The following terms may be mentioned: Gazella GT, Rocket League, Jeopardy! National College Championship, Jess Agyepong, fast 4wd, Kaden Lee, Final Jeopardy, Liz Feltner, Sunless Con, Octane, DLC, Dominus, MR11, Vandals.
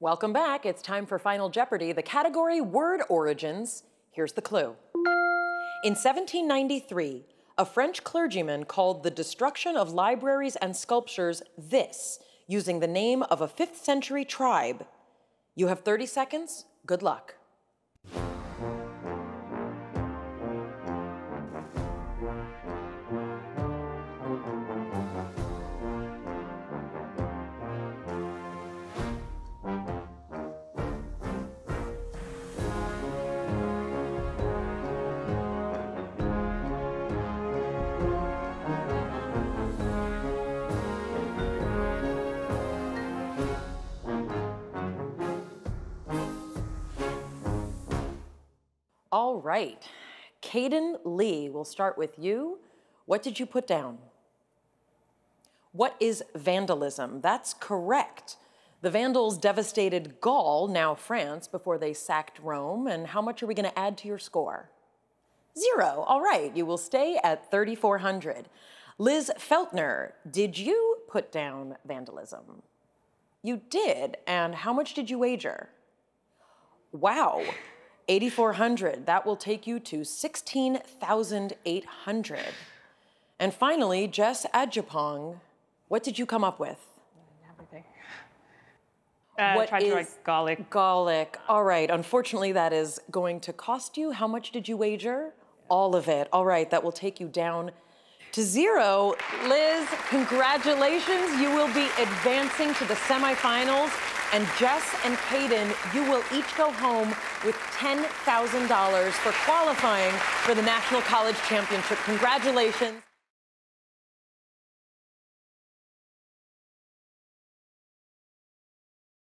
Welcome back. It's time for Final Jeopardy. The category word origins. Here's the clue. In 1793, a French clergyman called the destruction of libraries and sculptures this, using the name of a 5th century tribe. You have 30 seconds. Good luck. All right, Kaden Lee, we'll start with you. What did you put down? What is vandalism? That's correct. The Vandals devastated Gaul, now France, before they sacked Rome. And how much are we going to add to your score? 0. All right, you will stay at 3,400. Liz Feltner, did you put down vandalism? You did. And how much did you wager? Wow. 8,400, that will take you to 16,800. And finally, Jess Agyepong, what did you come up with? Everything. Garlic. Garlic, all right. Unfortunately, that is going to cost you. How much did you wager? All of it, all right. That will take you down to 0. Liz, congratulations. You will be advancing to the semifinals. And Jess and Kaden, you will each go home with $10,000 for qualifying for the National College Championship. Congratulations.